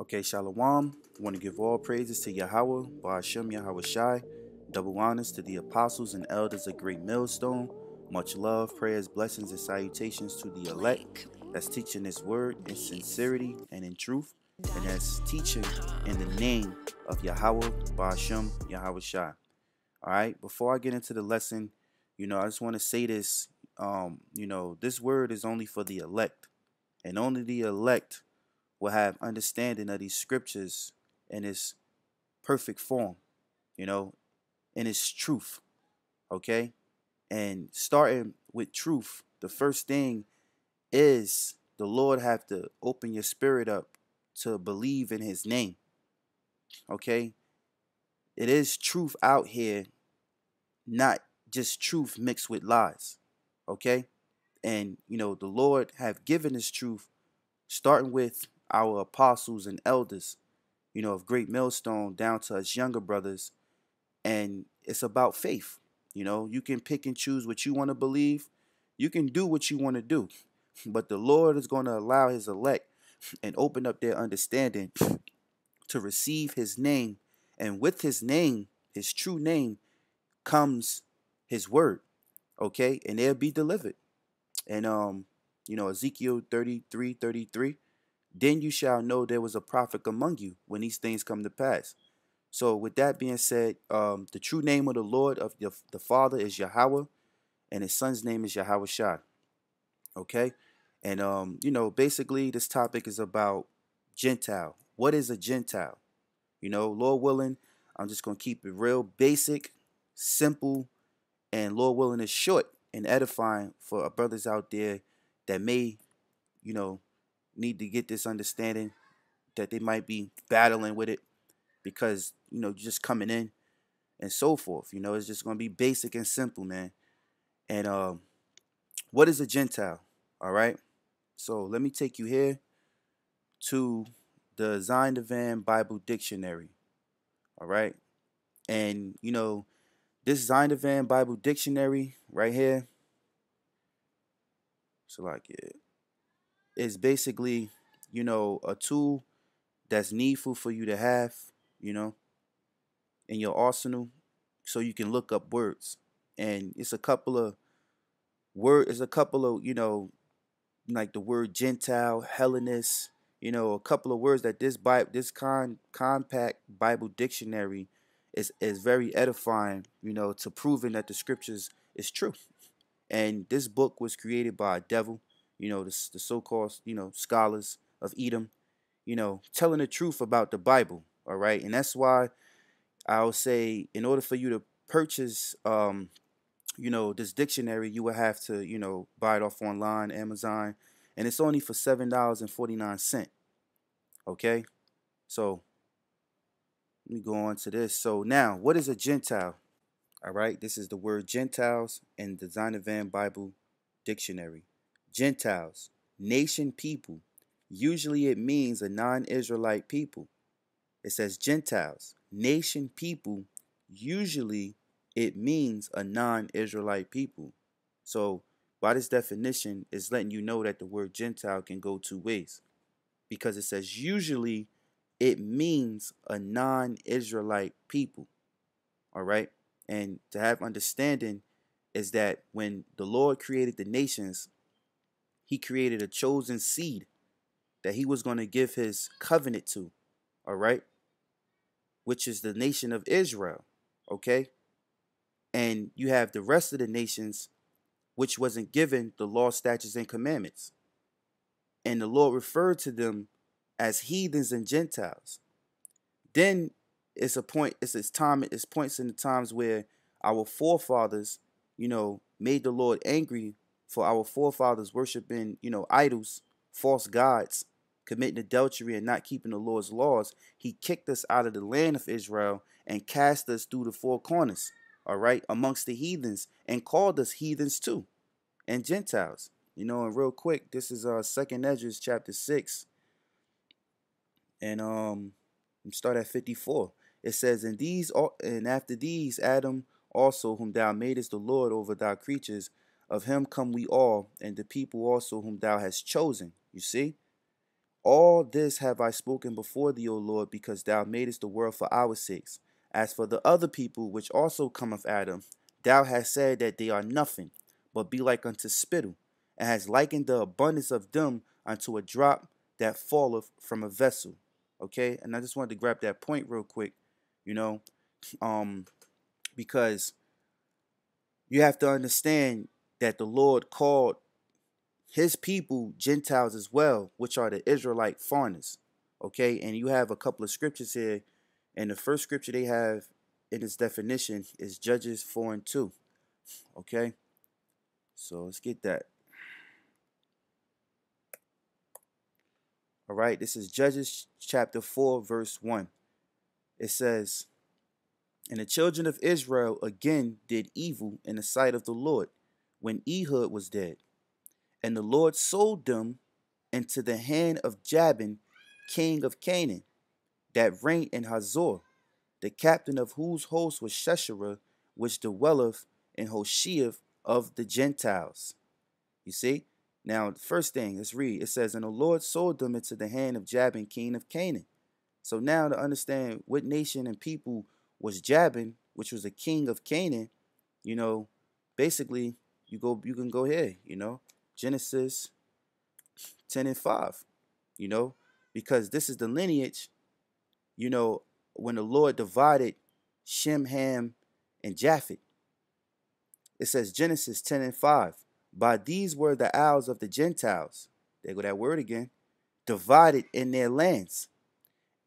Okay, Shalom. I want to give all praises to Yahawah, BaHaSham Yahawashi, double honors to the apostles and elders of Great Millstone. Much love, prayers, blessings, and salutations to the elect that's teaching this word in sincerity and in truth, and that's teaching in the name of Yahawah, BaHaSham Yahawashi. All right, before I get into the lesson, you know, I just want to say this, you know, this word is only for the elect, and only the elect will have understanding of these scriptures in its perfect form, you know, in its truth, okay? And starting with truth, the first thing is the Lord have to open your spirit up to believe in his name, okay? It is truth out here, not just truth mixed with lies, okay? And, you know, the Lord have given this truth, starting with our apostles and elders, you know, of Great Millstone down to us younger brothers. And it's about faith. You know, you can pick and choose what you want to believe. You can do what you want to do. But the Lord is going to allow his elect and open up their understanding to receive his name. And with his name, his true name, comes his word. Okay? And they'll be delivered. And, you know, Ezekiel 33:33. Then you shall know there was a prophet among you when these things come to pass. So with that being said, the true name of the Lord of the Father is Yahawah, and his son's name is Yahawashi. Okay? And, you know, basically this topic is about Gentile. What is a Gentile? You know, Lord willing, I'm just going to keep it real basic, simple, and Lord willing is short and edifying for our brothers out there that may, you know, need to get this understanding that they might be battling with it because, you know, just coming in and so forth. You know, it's just going to be basic and simple, man. And what is a Gentile? All right. So let me take you here to the Zondervan Bible Dictionary. All right. And, you know, this Zondervan Bible Dictionary right here. So like it. Is basically, you know, a tool that's needful for you to have, you know, in your arsenal so you can look up words. And it's a couple of words, you know, like the word Gentile, Hellenist, you know, a couple of words that this compact Bible dictionary is very edifying, you know, to proving that the scriptures is true. And this book was created by a devil. You know, the so-called, you know, scholars of Edom, you know, telling the truth about the Bible. All right. And that's why I'll say in order for you to purchase, you know, this dictionary, you will have to, you know, buy it off online, Amazon. And it's only for $7.49. OK, so let me go on to this. So now what is a Gentile? All right. This is the word Gentiles in the Zondervan Bible Dictionary. Gentiles, nation people. Usually it means a non-Israelite people. It says Gentiles, nation people. Usually it means a non-Israelite people. So by this definition, it's letting you know that the word Gentile can go two ways. Because it says usually it means a non-Israelite people. All right. And to have understanding is that when the Lord created the nations, he created a chosen seed that he was going to give his covenant to, all right, which is the nation of Israel, okay? And you have the rest of the nations, which wasn't given the law, statutes, and commandments. And the Lord referred to them as heathens and Gentiles. Then it's a point, it's points in the times where our forefathers, you know, made the Lord angry for our forefathers worshiping, you know, idols, false gods, committing adultery and not keeping the Lord's laws. He kicked us out of the land of Israel and cast us through the four corners, all right, amongst the heathens, and called us heathens too, and Gentiles. You know, and real quick, this is Second Edges chapter 6, and start at 54. It says, and after these, Adam also, whom thou madest the Lord over thy creatures, of him come we all, and the people also whom thou hast chosen. You see? All this have I spoken before thee, O Lord, because thou madest the world for our sakes. As for the other people which also come of Adam, thou hast said that they are nothing, but be like unto spittle, and hast likened the abundance of them unto a drop that falleth from a vessel. Okay, and I just wanted to grab that point real quick, you know, because you have to understand that the Lord called his people Gentiles as well, which are the Israelite foreigners. Okay, and you have a couple of scriptures here, and the first scripture they have in its definition is Judges 4:2. Okay, so let's get that. All right, this is Judges chapter 4, verse 1. It says, "And the children of Israel again did evil in the sight of the Lord when Ehud was dead. And the Lord sold them into the hand of Jabin, king of Canaan, that reigned in Hazor, the captain of whose host was Sisera, which dwelleth in Hoshea of the Gentiles." You see? Now, first thing, let's read. It says, "And the Lord sold them into the hand of Jabin, king of Canaan." So now to understand what nation and people was Jabin, which was the king of Canaan, you know, basically, you can go here, you know, Genesis 10:5, you know, because this is the lineage, you know, when the Lord divided Shem, Ham, and Japhet. It says Genesis 10:5. "By these were the isles of the Gentiles," there go that word again, "divided in their lands,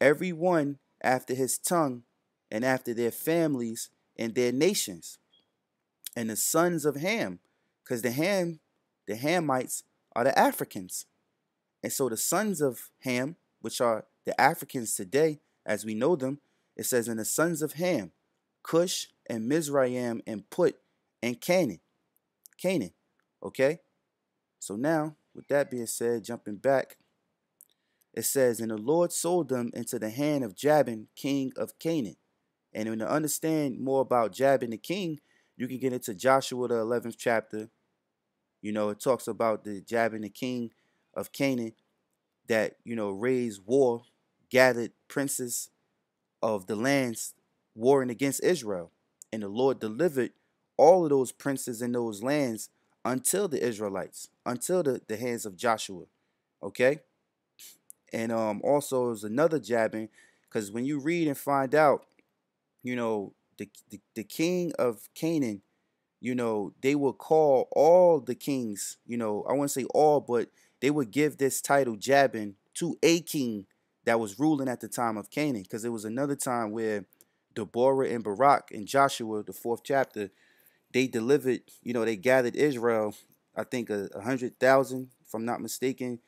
every one after his tongue, and after their families and their nations. And the sons of Ham," because the Hamites are the Africans. And so the sons of Ham, which are the Africans today as we know them, it says, "And the sons of Ham, Cush and Mizraim and Put and Canaan." Canaan. Okay, so now, with that being said, jumping back, it says, "And the Lord sold them into the hand of Jabin, king of Canaan." And when you understand more about Jabin the king, you can get into Joshua the 11th chapter. You know, it talks about the Jabin the king of Canaan that, you know, raised war, gathered princes of the lands warring against Israel. And the Lord delivered all of those princes in those lands until the Israelites, until the hands of Joshua, okay? And also there's another Jabin, because when you read and find out, you know, the king of Canaan, you know, they will call all the kings, you know, I wouldn't say all, but they would give this title Jabin to a king that was ruling at the time of Canaan, because there was another time where Deborah and Barak and Joshua, the 4th chapter, they delivered, you know, they gathered Israel, I think 100,000, if I'm not mistaken,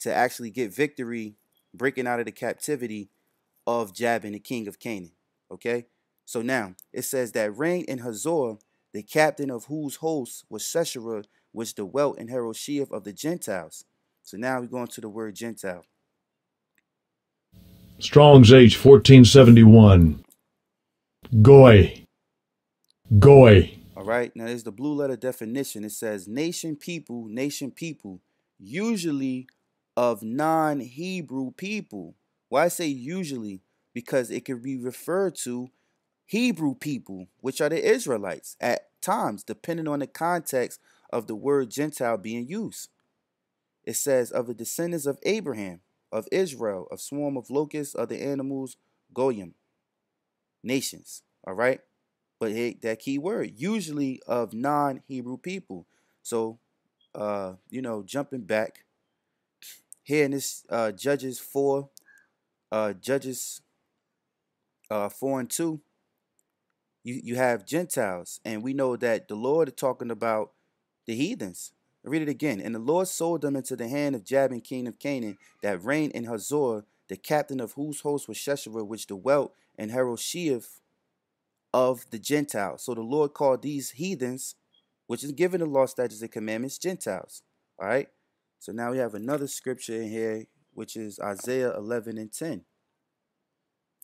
to actually get victory, breaking out of the captivity of Jabin, the king of Canaan. Okay, so now it says that reigned in Hazor, the captain of whose host was Sisera, which dwelt in Harosheth of the Gentiles. So now we're going to the word Gentile. Strong's H 1471. Goy. Goy. All right, now there's the blue letter definition. It says nation people, usually of non-Hebrew people. Why I say usually? Because it can be referred to Hebrew people, which are the Israelites at times, depending on the context of the word Gentile being used. It says of the descendants of Abraham, of Israel, of swarm of locusts, other animals, Goyim, nations. All right. But hey, that key word, usually of non-Hebrew people. So, you know, jumping back here in this Judges 4, Judges 4:2, you have Gentiles. And we know that the Lord is talking about the heathens. I read it again. "And the Lord sold them into the hand of Jabin, king of Canaan, that reigned in Hazor, the captain of whose host was Sisera, which dwelt in Harosheth of the Gentiles." So the Lord called these heathens, which is given the law, statutes, and commandments, Gentiles. All right. So now we have another scripture in here, which is Isaiah 11:10.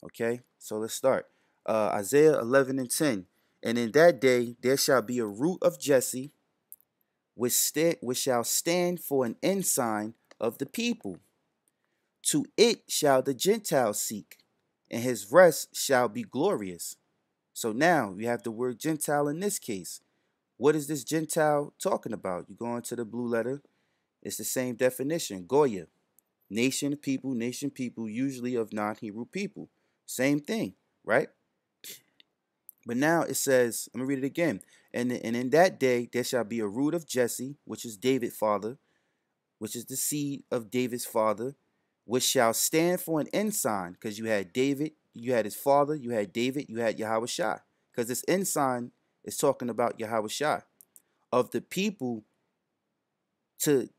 Okay. So let's start. Isaiah 11:10. "And in that day there shall be a root of Jesse, which shall stand for an ensign of the people. To it shall the Gentiles seek, and his rest shall be glorious. So now you have the word Gentile in this case. What is this Gentile talking about? You go into the blue letter. It's the same definition, Goyah. Nation, people, usually of non-Hebrew people. Same thing, right? But now it says, let me read it again. And in that day there shall be a root of Jesse, which is David's father, which is the seed of David's father, which shall stand for an ensign, because you had David, you had his father, you had David, you had Yahawashi. Because this ensign is talking about Yahawashi. Of the people it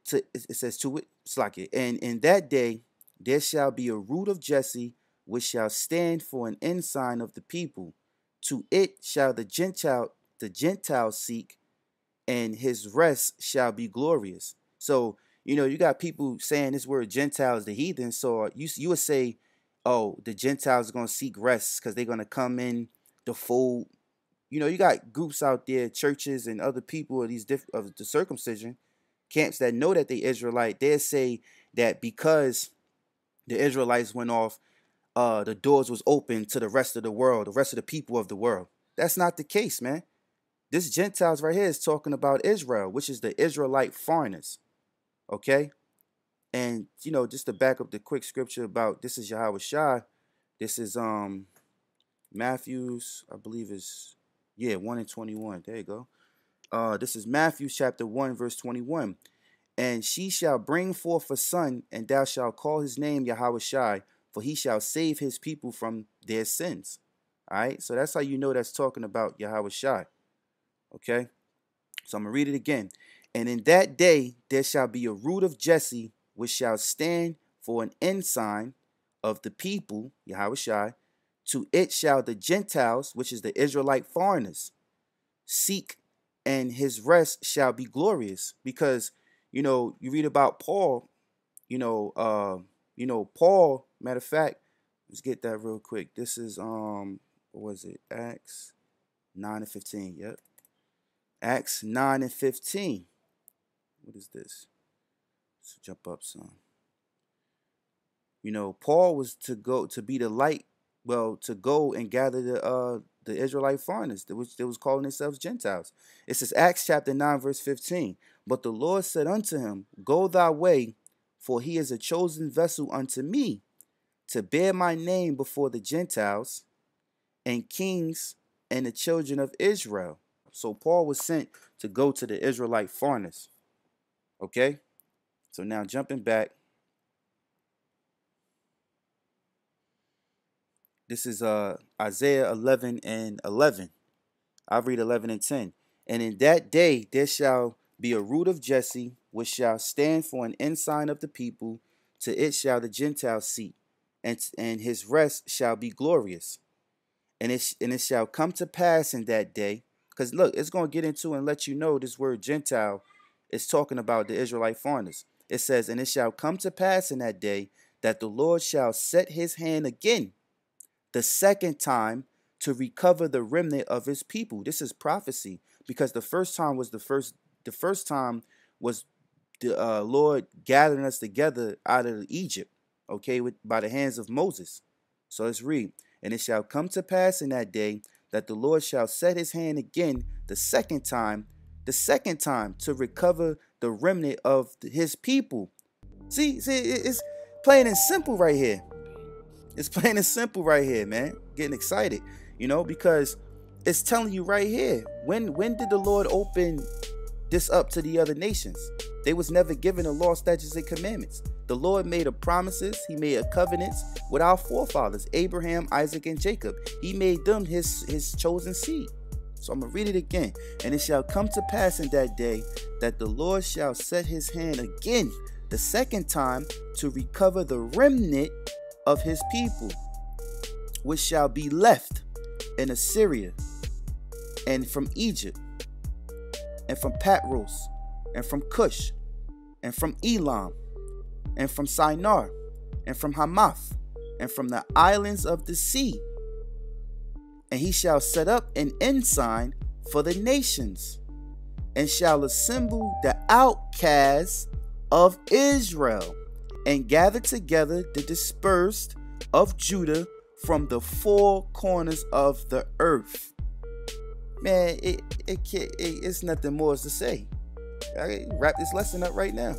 says to it, it's like it. And in that day there shall be a root of Jesse, which shall stand for an ensign of the people. To it shall the Gentiles seek, and his rest shall be glorious. So, you know, you got people saying this word Gentile is the heathen. So you would say, oh, the Gentiles are going to seek rest because they're going to come in the fold. You know, you got groups out there, churches and other people of these of the circumcision camps that know that they Israelite. They say that because the Israelites went off, the doors was open to the rest of the world, the rest of the people of the world. That's not the case, man. This Gentiles right here is talking about Israel, which is the Israelite foreigners. Okay? And, you know, just to back up the quick scripture about this is Yahawashi. This is Matthew's, I believe is, yeah, 1 and 21. There you go. This is Matthew chapter 1, verse 21. And she shall bring forth a son, and thou shalt call his name Yahawashi, for he shall save his people from their sins. All right? So that's how you know that's talking about Yahawashi. Okay? So I'm going to read it again. And in that day there shall be a root of Jesse, which shall stand for an ensign of the people, Yahawashi. To it shall the Gentiles, which is the Israelite foreigners, seek, and his rest shall be glorious. Because, you know, you read about Paul, Paul, matter of fact, let's get that real quick. This is, what was it? Acts 9 and 15. Yep. Acts 9 and 15. What is this? Let's jump up some. You know, Paul was to be the light, well, to go and gather the Israelite foreigners, which they was calling themselves Gentiles. It says Acts chapter 9, verse 15. But the Lord said unto him, Go thy way, for he is a chosen vessel unto me, to bear my name before the Gentiles and kings and the children of Israel. So Paul was sent to go to the Israelite foreigners. Okay? So now jumping back. This is Isaiah 11 and 11. I'll read 11 and 10. And in that day there shall be a root of Jesse, which shall stand for an ensign of the people. To it shall the Gentiles seek, and his rest shall be glorious. And it shall come to pass in that day. Because look, it's going to get into and let you know this word Gentile is talking about the Israelite foreigners. It says, and it shall come to pass in that day that the Lord shall set his hand again the second time to recover the remnant of his people. This is prophecy, because the first time was the Lord gathering us together out of Egypt. Okay, by the hands of Moses. So let's read. And it shall come to pass in that day that the Lord shall set his hand again the second time to recover the remnant of his people. See, it's plain and simple right here. It's plain and simple right here, man. Getting excited, you know, because it's telling you right here. When did the Lord open this up to the other nations? They was never given the law, statutes, and commandments. The Lord made a promises. He made a covenants with our forefathers, Abraham, Isaac, and Jacob. He made them his chosen seed. So I'm going to read it again. And it shall come to pass in that day that the Lord shall set his hand again the second time to recover the remnant of his people, which shall be left in Assyria, and from Egypt, and from Patros, and from Cush, and from Elam, and from Shinar, and from Hamath, and from the islands of the sea. And he shall set up an ensign for the nations, and shall assemble the outcasts of Israel, and gathered together the dispersed of Judah from the four corners of the earth. Man, it's nothing more to say. I wrap this lesson up right now.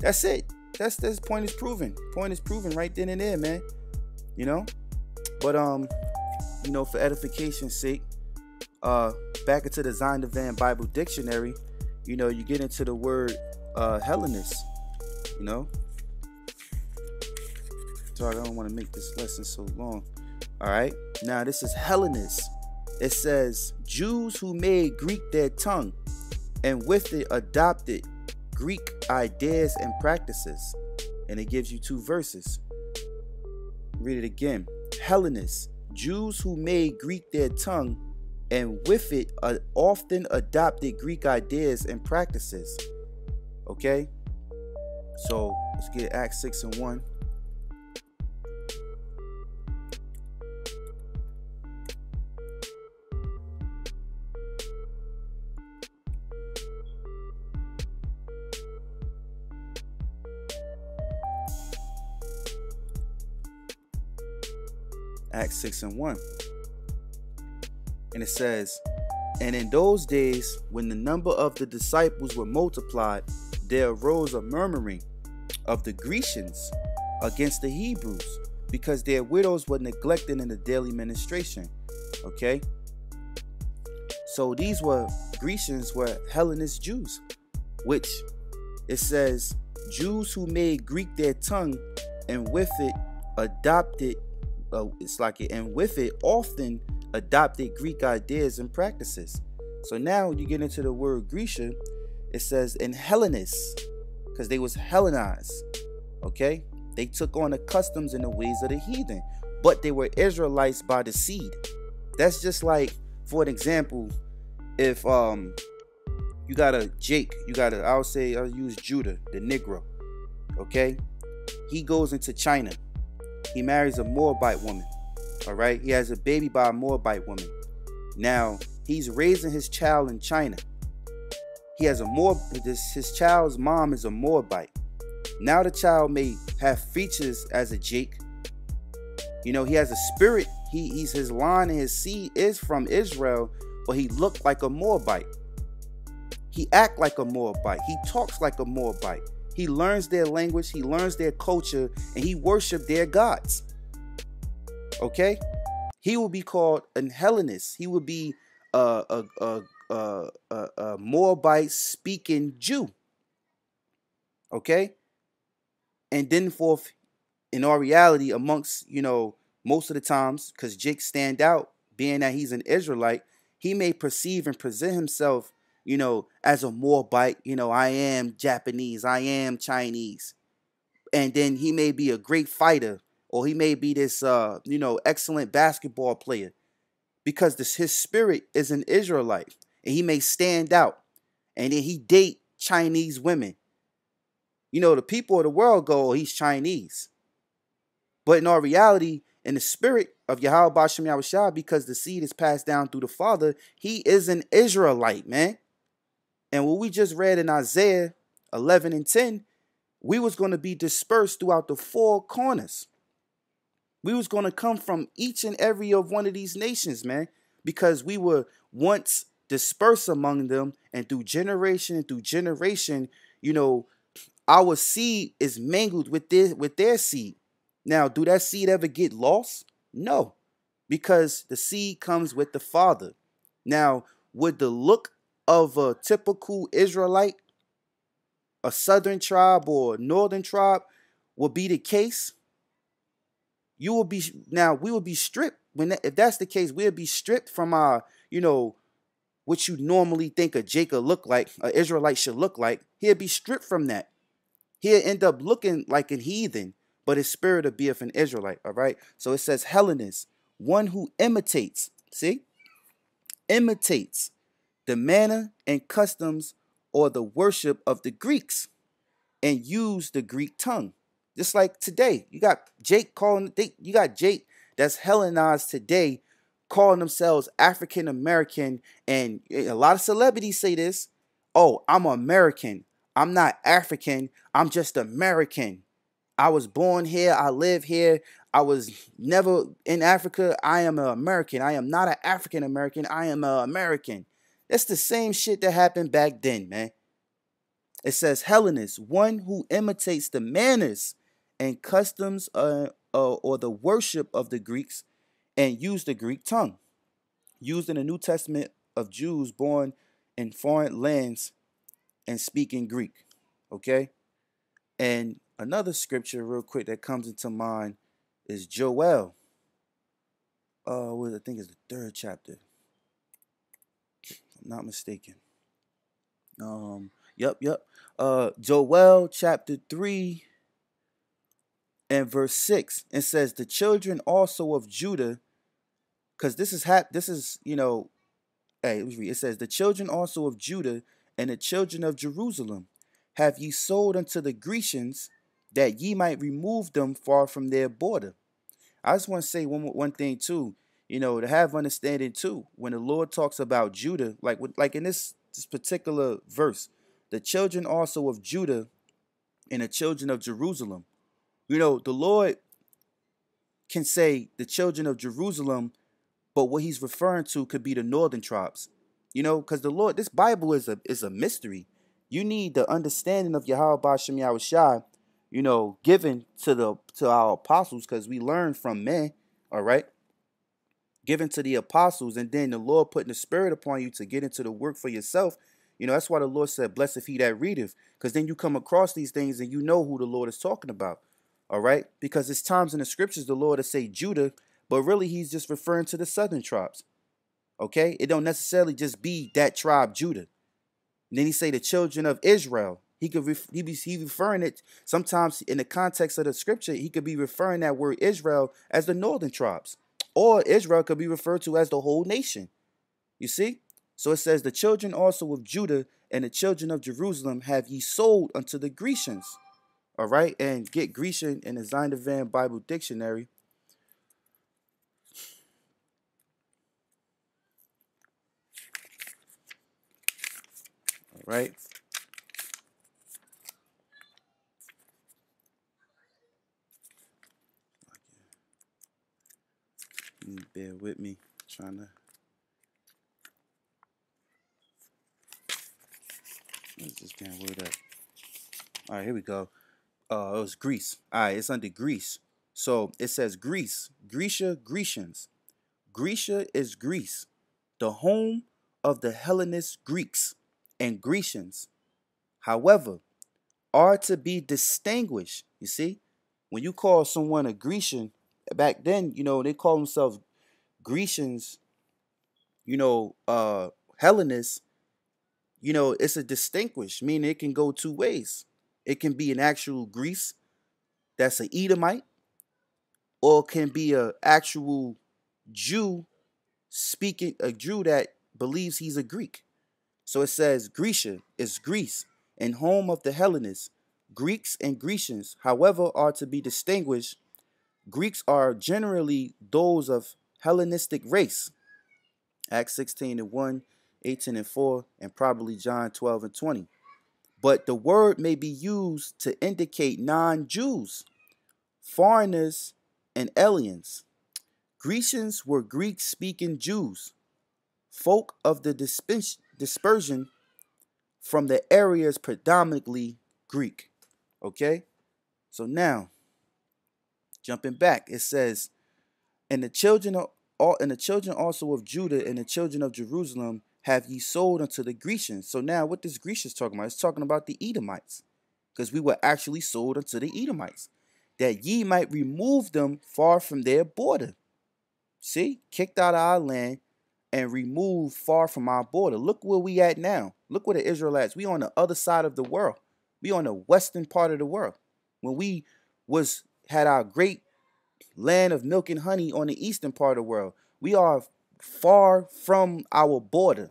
That's it. That's this point is proven. Point is proven right then and there, man. You know, but you know, for edification's sake, back into the Zondervan Bible Dictionary. You know, you get into the word Hellenist. You know, sorry, I don't want to make this lesson so long. All right, now this is Hellenist. It says Jews who made Greek their tongue, and with it adopted Greek ideas and practices. And it gives you two verses. Read it again. Hellenists, Jews who made Greek their tongue, and with it often adopted Greek ideas and practices. Okay, so let's get Acts 6:1. Acts 6:1, and it says, and in those days when the number of the disciples were multiplied, there arose a murmuring of the Grecians against the Hebrews, because their widows were neglected in the daily ministration. Okay, so these were Grecians, were Hellenist Jews, which it says Jews who made Greek their tongue, and with it adopted often adopted Greek ideas and practices. So now you get into the word Grecia. It says in Hellenists, because they was Hellenized. Okay, they took on the customs and the ways of the heathen, but they were Israelites by the seed. That's just like, for an example, if you got a Jake, you got a, I'll use Judah the Negro. Okay, he goes into China. He marries a Moabite woman, all right? He has a baby by a Moabite woman. Now, he's raising his child in China. He has a his child's mom is a Moabite. Now the child may have features as a Jake. You know, he has a spirit. He's his line and his seed is from Israel, but he looked like a Moabite. He act like a Moabite. He talks like a Moabite. He learns their language, he learns their culture, and he worshiped their gods. Okay? He will be called an Hellenist. He would be a Moabite-speaking Jew. Okay? And then forth, in our reality, amongst, you know, most of the times, because Jake stand out, being that he's an Israelite, he may perceive and present himself, you know, as a Moabite. You know, I am Japanese, I am Chinese. And then he may be a great fighter, or he may be this, you know, excellent basketball player, because this, his spirit is an Israelite, and he may stand out. And then he date Chinese women. You know, the people of the world go, oh, he's Chinese. But in our reality, in the spirit of Yahawah BaHaSham Yahawashi, because the seed is passed down through the father, he is an Israelite, man. And what we just read in Isaiah 11:10, we was going to be dispersed throughout the four corners. We was going to come from each and every of one of these nations, man, because we were once dispersed among them, and through generation and through generation, you know, our seed is mingled with their seed. Now, do that seed ever get lost? No, because the seed comes with the father. Now, would the look of a typical Israelite, a southern tribe or a northern tribe, will be the case? You will be, now we will be stripped when that, if that's the case, we'll be stripped from our, you know, what you normally think a Jacob look like, an Israelite should look like. He'll be stripped from that. He'll end up looking like an heathen, but his spirit will be of an Israelite. All right, so it says Hellenist, one who imitates, see, imitates the manner and customs or the worship of the Greeks, and use the Greek tongue. Just like today, you got Jake calling, you got Jake that's Hellenized today calling themselves African American, and a lot of celebrities say this, oh, I'm American, I'm not African, I'm just American. I was born here. I live here. I was never in Africa. I am an American. I am not an African-American. I am an American. That's the same shit that happened back then, man. It says, Hellenist, one who imitates the manners and customs or the worship of the Greeks and use the Greek tongue. Used in the New Testament of Jews born in foreign lands and speaking Greek. Okay? And another scripture real quick that comes into mind is Joel. I think it's the 3rd chapter. If I'm not mistaken. Joel chapter 3 and verse 6. It says, the children also of Judah, because it says, the children also of Judah and the children of Jerusalem have ye sold unto the Grecians, that ye might remove them far from their border. I just want to say one thing too, you know, to have understanding too. When the Lord talks about Judah, like in this particular verse, the children also of Judah and the children of Jerusalem. You know, the Lord can say the children of Jerusalem, but what he's referring to could be the northern tribes. You know, because the Lord, this Bible is a mystery. You need the understanding of Yahawah BaHaSham Yahawashi, you know, given to our apostles, because we learn from men, all right? Given to the apostles, and then the Lord putting the Spirit upon you to get into the work for yourself. You know, that's why the Lord said, blessed if he that readeth, because then you come across these things and you know who the Lord is talking about, all right? Because there's times in the scriptures the Lord will say Judah, but really he's just referring to the southern tribes, okay? It don't necessarily just be that tribe, Judah. And then he say the children of Israel. He referring it, sometimes in the context of the scripture, he could be referring that word Israel as the northern tribes. Or Israel could be referred to as the whole nation. You see? So it says, the children also of Judah and the children of Jerusalem have ye sold unto the Grecians. All right? And get Grecian in the Zondervan Bible Dictionary. All right? Bear with me, I'm trying to. Let's just can't word up. All right, here we go. It was Greece. All right, it's under Greece. So it says Greece, Grecia, Grecians. Grecia is Greece, the home of the Hellenist Greeks and Grecians. However, are to be distinguished. You see, when you call someone a Grecian. Back then, you know, they called themselves Grecians, you know, Hellenists. You know, it's a distinguished, meaning it can go two ways. It can be an actual Greece that's an Edomite, or it can be an actual Jew speaking, a Jew that believes he's a Greek. So it says Grecia is Greece and home of the Hellenists. Greeks and Grecians, however, are to be distinguished. Greeks are generally those of Hellenistic race. Acts 16:1, 18:4, and probably John 12:20. But the word may be used to indicate non-Jews, foreigners, and aliens. Grecians were Greek-speaking Jews, folk of the dispersion from the areas predominantly Greek. Okay? So now, jumping back, it says, and the children also of Judah and the children of Jerusalem have ye sold unto the Grecians. So now, what this Grecia is talking about? It's talking about the Edomites, because we were actually sold unto the Edomites, that ye might remove them far from their border. See, kicked out of our land and removed far from our border. Look where we at now. Look where the Israelites. We on the other side of the world. We on the western part of the world. When we had our great land of milk and honey on the eastern part of the world. We are far from our border.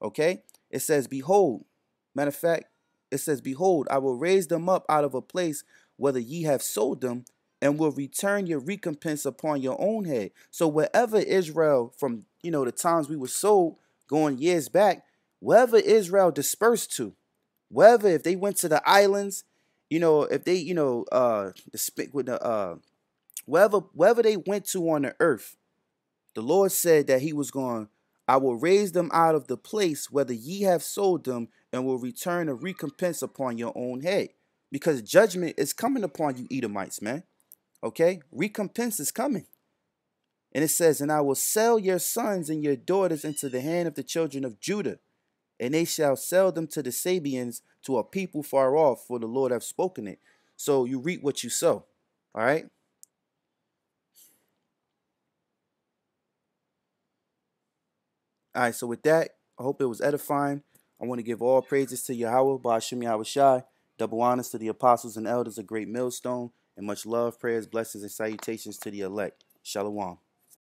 Okay? It says, behold, matter of fact, it says, behold, I will raise them up out of a place whether ye have sold them, and will return your recompense upon your own head. So wherever Israel, from, you know, the times we were sold going years back, wherever Israel dispersed to, wherever, if they went to the islands, you know, if they, you know, wherever they went to on the earth, the Lord said that he was going, I will raise them out of the place whether ye have sold them, and will return a recompense upon your own head. Because judgment is coming upon you Edomites, man. Okay? Recompense is coming. And it says, and I will sell your sons and your daughters into the hand of the children of Judah, and they shall sell them to the Sabians, to a people far off, for the Lord hath spoken it. So you reap what you sow. All right? All right, so with that, I hope it was edifying. I want to give all praises to Yahawah, BaHaSham Yahawashi, double honors to the apostles and elders of Great Millstone, and much love, prayers, blessings, and salutations to the elect. Shalom.